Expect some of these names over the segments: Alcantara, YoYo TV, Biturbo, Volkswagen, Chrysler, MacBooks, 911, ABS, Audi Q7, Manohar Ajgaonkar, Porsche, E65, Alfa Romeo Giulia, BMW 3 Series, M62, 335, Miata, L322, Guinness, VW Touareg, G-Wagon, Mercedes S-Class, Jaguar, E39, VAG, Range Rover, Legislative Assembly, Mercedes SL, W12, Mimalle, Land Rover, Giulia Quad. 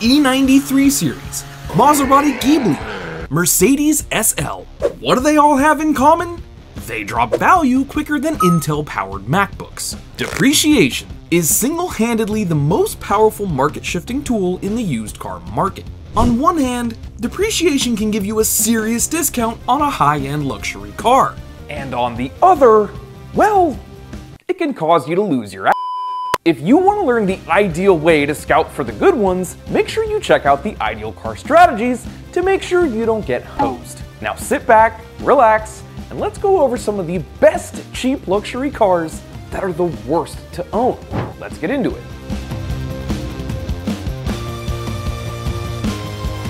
E93 Series, Maserati Ghibli, Mercedes SL. What do they all have in common? They drop value quicker than Intel-powered MacBooks. Depreciation is single-handedly the most powerful market-shifting tool in the used car market. On one hand, depreciation can give you a serious discount on a high-end luxury car. And on the other, well, it can cause you to lose your ass. If you want to learn the ideal way to scout for the good ones, make sure you check out the Ideal Car Strategies to make sure you don't get hosed. Now sit back, relax, and let's go over some of the best cheap luxury cars that are the worst to own. Let's get into it.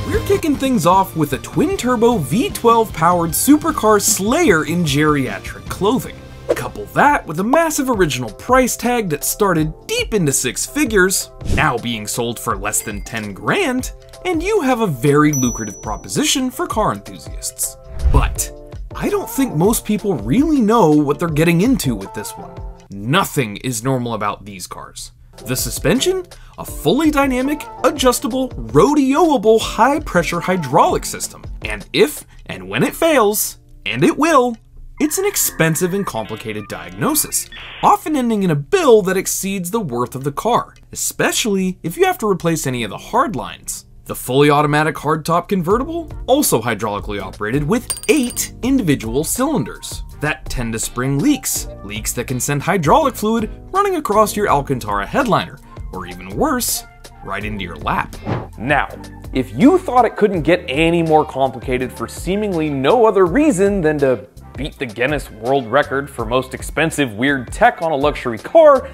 We're kicking things off with a twin-turbo V12 powered supercar slayer in geriatric clothing. Couple that with a massive original price tag that started deep into six figures, now being sold for less than 10 grand, and you have a very lucrative proposition for car enthusiasts. But I don't think most people really know what they're getting into with this one. Nothing is normal about these cars. The suspension? A fully dynamic, adjustable, rodeoable high-pressure hydraulic system. And if and when it fails, and it will, it's an expensive and complicated diagnosis, often ending in a bill that exceeds the worth of the car, especially if you have to replace any of the hard lines. The fully automatic hardtop convertible, also hydraulically operated with 8 individual cylinders that tend to spring leaks that can send hydraulic fluid running across your Alcantara headliner, or even worse, right into your lap. Now, if you thought it couldn't get any more complicated for seemingly no other reason than to beat the Guinness World Record for most expensive weird tech on a luxury car,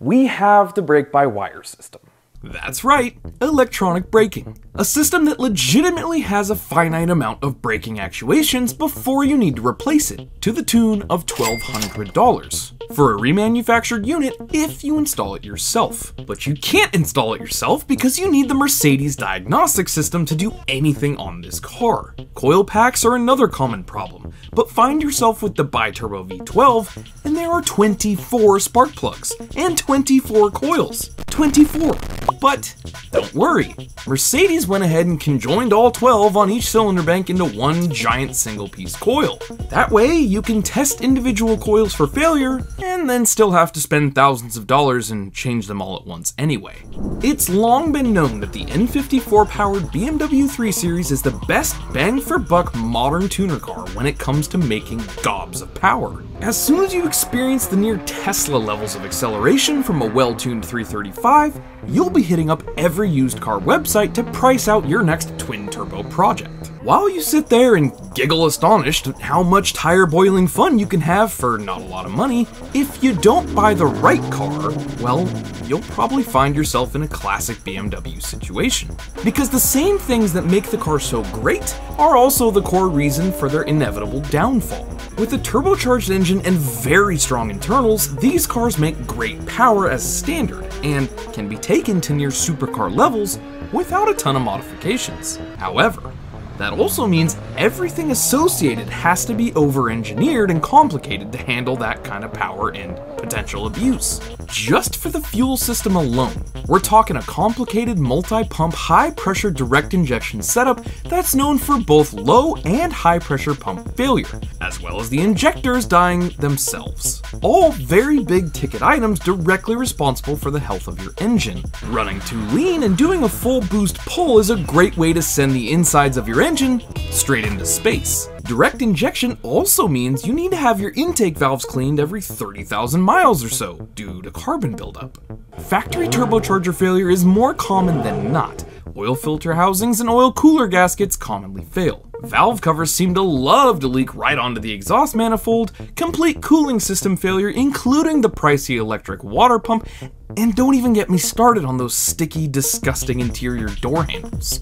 we have the brake-by-wire system. That's right, electronic braking. A system that legitimately has a finite amount of braking actuations before you need to replace it, to the tune of $1,200 for a remanufactured unit if you install it yourself. But you can't install it yourself because you need the Mercedes diagnostic system to do anything on this car. Coil packs are another common problem, but find yourself with the Biturbo V12 and there are 24 spark plugs and 24 coils. 24. But don't worry, Mercedes went ahead and conjoined all 12 on each cylinder bank into one giant single-piece coil. That way, you can test individual coils for failure and then still have to spend thousands of dollars and change them all at once anyway. It's long been known that the N54-powered BMW 3 Series is the best bang-for-buck modern tuner car when it comes to making gobs of power. As soon as you experience the near Tesla levels of acceleration from a well-tuned 335, you'll be hitting up every used car website to price out your next twin-turbo project. While you sit there and giggle astonished at how much tire-boiling fun you can have for not a lot of money, if you don't buy the right car, well, you'll probably find yourself in a classic BMW situation. Because the same things that make the car so great are also the core reason for their inevitable downfall. With a turbocharged engine and very strong internals, these cars make great power as standard and can be taken to near supercar levels without a ton of modifications. However, that also means everything associated has to be over-engineered and complicated to handle that kind of power and potential abuse. Just for the fuel system alone, we're talking a complicated multi-pump high-pressure direct injection setup that's known for both low and high-pressure pump failure, as well as the injectors dying themselves. All very big-ticket items directly responsible for the health of your engine. Running too lean and doing a full boost pull is a great way to send the insides of your engine straight into space. Direct injection also means you need to have your intake valves cleaned every 30,000 miles or so due to carbon buildup. Factory turbocharger failure is more common than not. Oil filter housings and oil cooler gaskets commonly fail. Valve covers seem to love to leak right onto the exhaust manifold, complete cooling system failure including the pricey electric water pump, and don't even get me started on those sticky, disgusting interior door handles.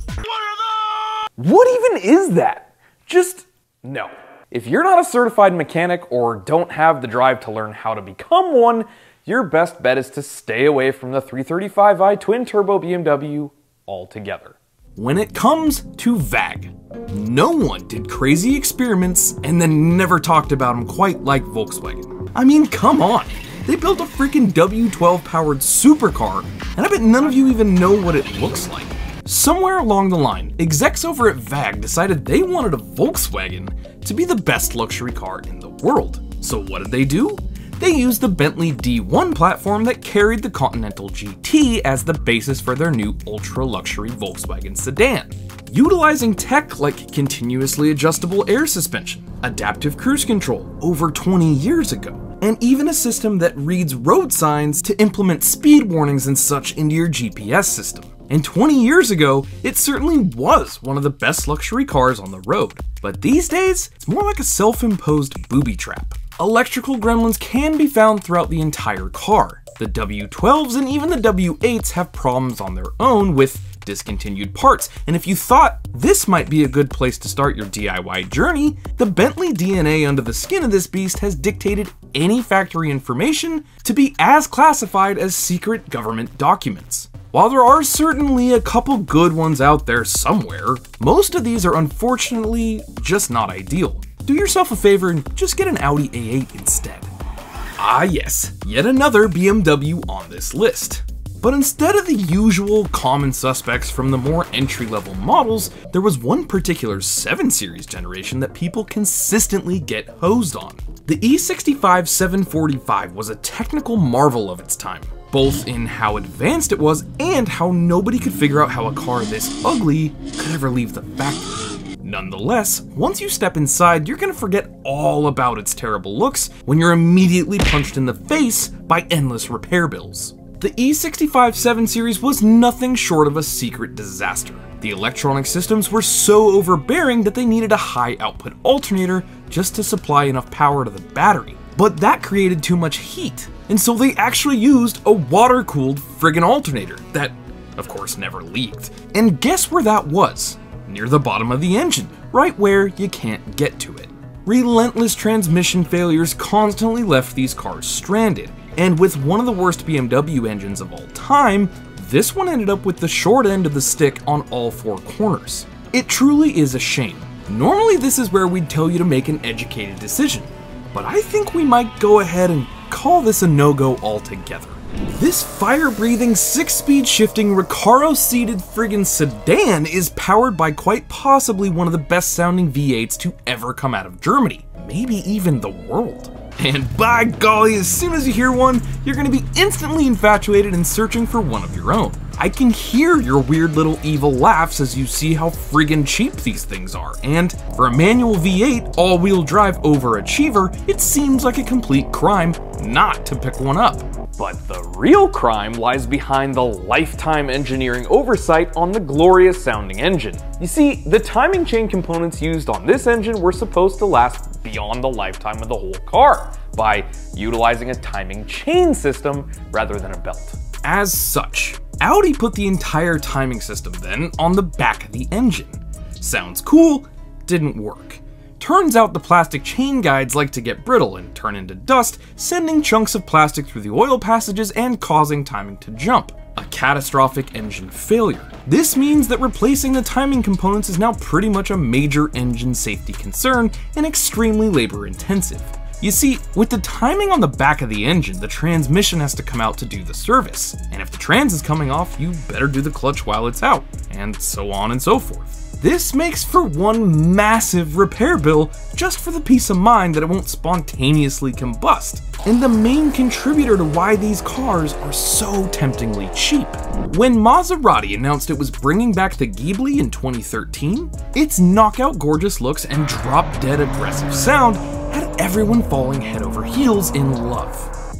What even is that? Just no. If you're not a certified mechanic or don't have the drive to learn how to become one, your best bet is to stay away from the 335i twin-turbo BMW altogether. When it comes to VAG, no one did crazy experiments and then never talked about them quite like Volkswagen. I mean, come on. They built a freaking W12 powered supercar, and I bet none of you even know what it looks like. Somewhere along the line, execs over at VAG decided they wanted a Volkswagen to be the best luxury car in the world. So what did they do? They used the Bentley D1 platform that carried the Continental GT as the basis for their new ultra-luxury Volkswagen sedan, utilizing tech like continuously adjustable air suspension, adaptive cruise control over 20 years ago, and even a system that reads road signs to implement speed warnings and such into your GPS system. And 20 years ago, it certainly was one of the best luxury cars on the road. But these days, it's more like a self-imposed booby trap. Electrical gremlins can be found throughout the entire car. The W12s and even the W8s have problems on their own with discontinued parts, and if you thought this might be a good place to start your DIY journey, the Bentley DNA under the skin of this beast has dictated any factory information to be as classified as secret government documents. While there are certainly a couple good ones out there somewhere, most of these are unfortunately just not ideal. Do yourself a favor and just get an Audi A8 instead. Ah yes, yet another BMW on this list. But instead of the usual common suspects from the more entry-level models, there was one particular 7 Series generation that people consistently get hosed on. The E65 745 was a technical marvel of its time, both in how advanced it was and how nobody could figure out how a car this ugly could ever leave the factory. Nonetheless, once you step inside, you're gonna forget all about its terrible looks when you're immediately punched in the face by endless repair bills. The E65 7 Series was nothing short of a secret disaster. The electronic systems were so overbearing that they needed a high output alternator just to supply enough power to the battery. But that created too much heat, and so they actually used a water-cooled friggin' alternator that, of course, never leaked. And guess where that was? Near the bottom of the engine, right where you can't get to it. Relentless transmission failures constantly left these cars stranded. And with one of the worst BMW engines of all time, this one ended up with the short end of the stick on all four corners. It truly is a shame. Normally this is where we'd tell you to make an educated decision, but I think we might go ahead and call this a no-go altogether. This fire-breathing, 6-speed shifting, Recaro-seated friggin' sedan is powered by quite possibly one of the best-sounding V8s to ever come out of Germany, maybe even the world. And by golly, as soon as you hear one, you're gonna be instantly infatuated and searching for one of your own. I can hear your weird little evil laughs as you see how friggin' cheap these things are, and for a manual V8 all-wheel drive overachiever, it seems like a complete crime not to pick one up. But the real crime lies behind the lifetime engineering oversight on the glorious sounding engine. You see, the timing chain components used on this engine were supposed to last beyond the lifetime of the whole car by utilizing a timing chain system rather than a belt. As such, Audi put the entire timing system then on the back of the engine. Sounds cool, didn't work. Turns out the plastic chain guides like to get brittle and turn into dust, sending chunks of plastic through the oil passages and causing timing to jump. A catastrophic engine failure. This means that replacing the timing components is now pretty much a major engine safety concern and extremely labor intensive. You see, with the timing on the back of the engine, the transmission has to come out to do the service. And if the trans is coming off, you better do the clutch while it's out, and so on and so forth. This makes for one massive repair bill just for the peace of mind that it won't spontaneously combust, and the main contributor to why these cars are so temptingly cheap. When Maserati announced it was bringing back the Ghibli in 2013, its knockout gorgeous looks and drop-dead aggressive sound had everyone falling head over heels in love.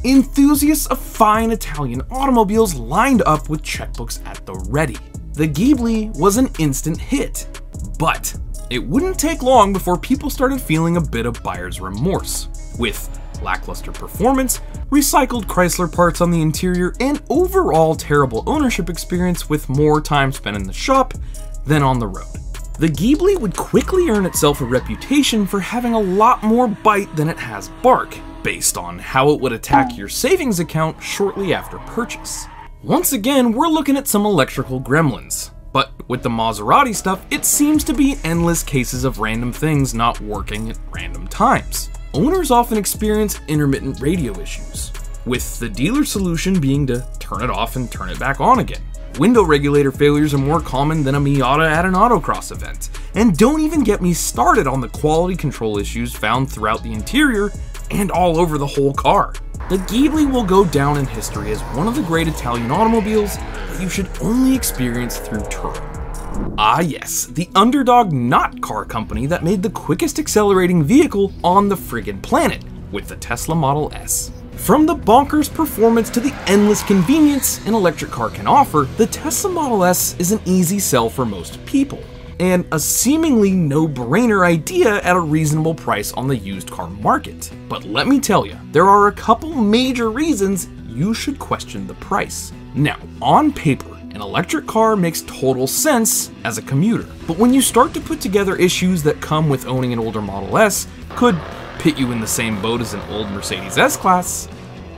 Enthusiasts of fine Italian automobiles lined up with checkbooks at the ready. The Ghibli was an instant hit, but it wouldn't take long before people started feeling a bit of buyer's remorse, with lackluster performance, recycled Chrysler parts on the interior, and overall terrible ownership experience with more time spent in the shop than on the road. The Ghibli would quickly earn itself a reputation for having a lot more bite than it has bark, based on how it would attack your savings account shortly after purchase. Once again, we're looking at some electrical gremlins, but with the Maserati stuff, it seems to be endless cases of random things not working at random times. Owners often experience intermittent radio issues, with the dealer solution being to turn it off and turn it back on again. Window regulator failures are more common than a Miata at an autocross event. And don't even get me started on the quality control issues found throughout the interior and all over the whole car. The Ghibli will go down in history as one of the great Italian automobiles that you should only experience through touring. Ah yes, the underdog not car company that made the quickest accelerating vehicle on the friggin' planet with the Tesla Model S. From the bonkers performance to the endless convenience an electric car can offer, the Tesla Model S is an easy sell for most people, and a seemingly no-brainer idea at a reasonable price on the used car market. But let me tell you, there are a couple major reasons you should question the price. Now, on paper, an electric car makes total sense as a commuter, but when you start to put together issues that come with owning an older Model S could pit you in the same boat as an old Mercedes S-Class,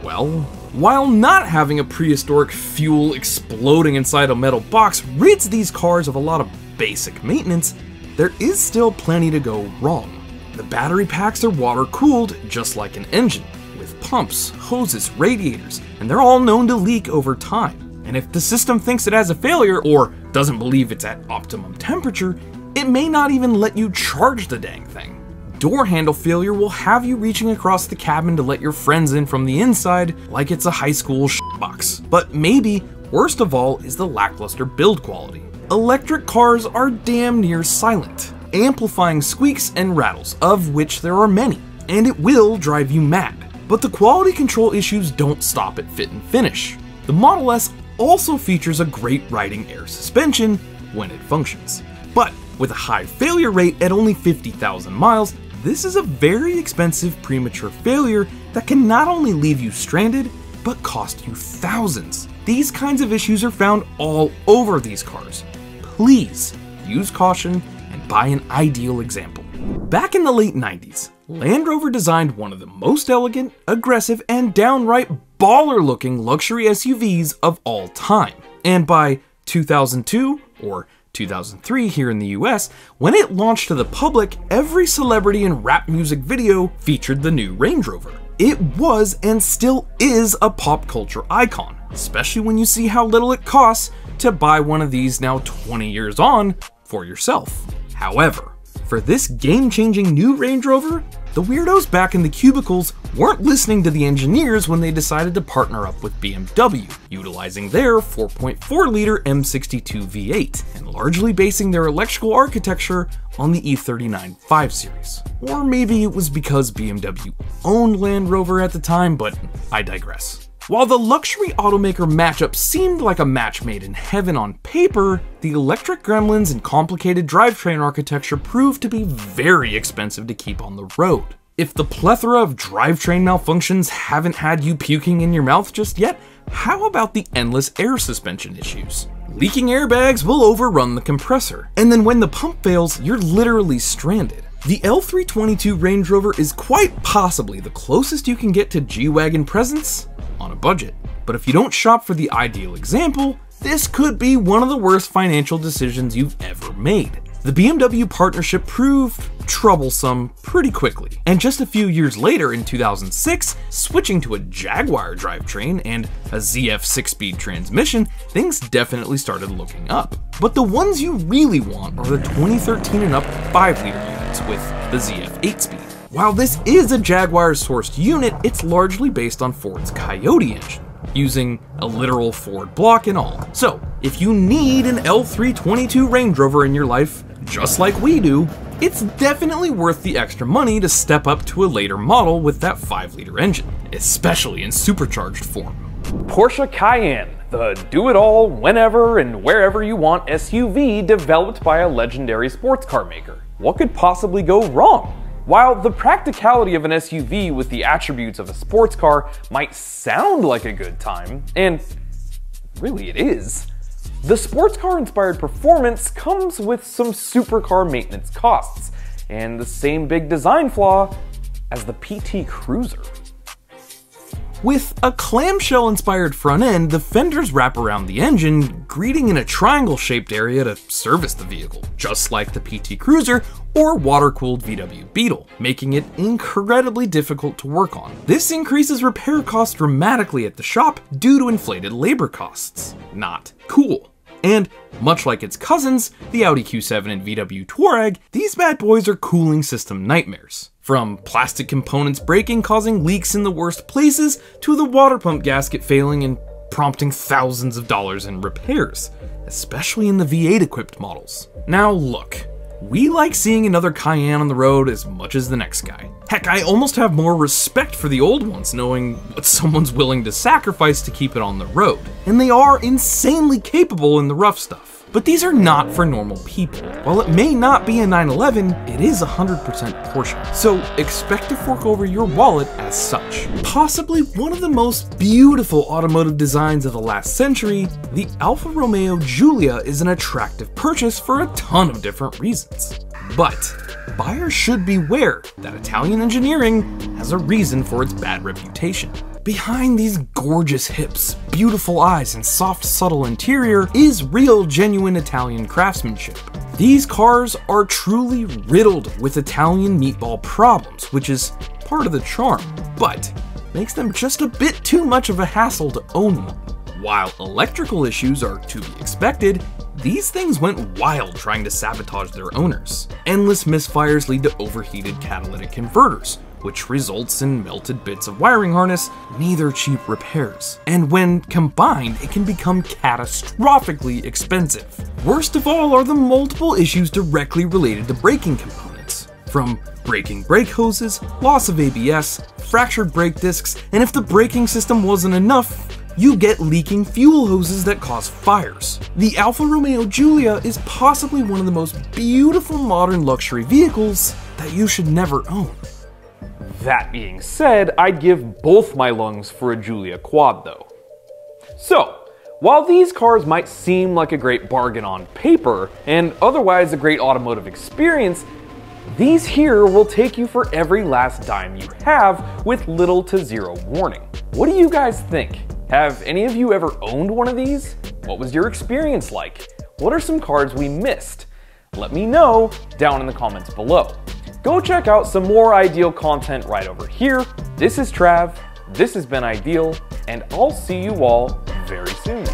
well, while not having a prehistoric fuel exploding inside a metal box rids these cars of a lot of basic maintenance, there is still plenty to go wrong. The battery packs are water-cooled just like an engine, with pumps, hoses, radiators, and they're all known to leak over time. And if the system thinks it has a failure or doesn't believe it's at optimum temperature, it may not even let you charge the dang thing. Door handle failure will have you reaching across the cabin to let your friends in from the inside like it's a high school box. But maybe worst of all is the lackluster build quality. Electric cars are damn near silent, amplifying squeaks and rattles, of which there are many, and it will drive you mad. But the quality control issues don't stop at fit and finish. The Model S also features a great riding air suspension when it functions. But with a high failure rate at only 50,000 miles, this is a very expensive premature failure that can not only leave you stranded, but cost you thousands. These kinds of issues are found all over these cars. Please use caution and buy an ideal example. Back in the late 90s, Land Rover designed one of the most elegant, aggressive, and downright baller-looking luxury SUVs of all time. And by 2002, or 2003 here in the US, when it launched to the public, every celebrity and rap music video featured the new Range Rover. It was and still is a pop culture icon, especially when you see how little it costs to buy one of these now 20 years on for yourself. However, for this game-changing new Range Rover, the weirdos back in the cubicles weren't listening to the engineers when they decided to partner up with BMW, utilizing their 4.4-liter M62 V8, and largely basing their electrical architecture on the E39 5 Series. Or maybe it was because BMW owned Land Rover at the time, but I digress. While the luxury automaker matchup seemed like a match made in heaven on paper, the electric gremlins and complicated drivetrain architecture proved to be very expensive to keep on the road. If the plethora of drivetrain malfunctions haven't had you puking in your mouth just yet, how about the endless air suspension issues? Leaking airbags will overrun the compressor, and then when the pump fails, you're literally stranded. The L322 Range Rover is quite possibly the closest you can get to G-Wagon presence on a budget. But if you don't shop for the ideal example, this could be one of the worst financial decisions you've ever made. The BMW partnership proved troublesome pretty quickly, and just a few years later in 2006, switching to a Jaguar drivetrain and a ZF 6-speed transmission, things definitely started looking up. But the ones you really want are the 2013 and up 5-liter units with the ZF 8-speed. While this is a Jaguar-sourced unit, it's largely based on Ford's Coyote engine, using a literal Ford block and all. So, if you need an L322 Range Rover in your life, just like we do, it's definitely worth the extra money to step up to a later model with that 5-liter engine, especially in supercharged form. Porsche Cayenne, the do-it-all, whenever and wherever you want SUV developed by a legendary sports car maker. What could possibly go wrong? While the practicality of an SUV with the attributes of a sports car might sound like a good time, and really it is, the sports car-inspired performance comes with some supercar maintenance costs, and the same big design flaw as the PT Cruiser. With a clamshell-inspired front end, the fenders wrap around the engine, greeting in a triangle-shaped area to service the vehicle, just like the PT Cruiser or water-cooled VW Beetle, making it incredibly difficult to work on. This increases repair costs dramatically at the shop due to inflated labor costs. Not cool. And much like its cousins, the Audi Q7 and VW Touareg, these bad boys are cooling system nightmares. From plastic components breaking, causing leaks in the worst places, to the water pump gasket failing and prompting thousands of dollars in repairs, especially in the V8-equipped models. Now look, we like seeing another Cayenne on the road as much as the next guy. Heck, I almost have more respect for the old ones, knowing what someone's willing to sacrifice to keep it on the road. And they are insanely capable in the rough stuff. But these are not for normal people. While it may not be a 911, it is 100% Porsche. So expect to fork over your wallet as such. Possibly one of the most beautiful automotive designs of the last century, the Alfa Romeo Giulia is an attractive purchase for a ton of different reasons. But buyers should beware that Italian engineering has a reason for its bad reputation. Behind these gorgeous hips, beautiful eyes, and soft, subtle interior is real, genuine Italian craftsmanship. These cars are truly riddled with Italian meatball problems, which is part of the charm, but makes them just a bit too much of a hassle to own one. While electrical issues are to be expected, these things went wild trying to sabotage their owners. Endless misfires lead to overheated catalytic converters, which results in melted bits of wiring harness, neither cheap repairs. And when combined, it can become catastrophically expensive. Worst of all are the multiple issues directly related to braking components, from breaking brake hoses, loss of ABS, fractured brake discs, and if the braking system wasn't enough, you get leaking fuel hoses that cause fires. The Alfa Romeo Giulia is possibly one of the most beautiful modern luxury vehicles that you should never own. That being said, I'd give both my lungs for a Giulia quad though. So, while these cars might seem like a great bargain on paper, and otherwise a great automotive experience, these here will take you for every last dime you have with little to zero warning. What do you guys think? Have any of you ever owned one of these? What was your experience like? What are some cars we missed? Let me know down in the comments below. Go check out some more Ideal content right over here. This is Trav, this has been Ideal, and I'll see you all very soon.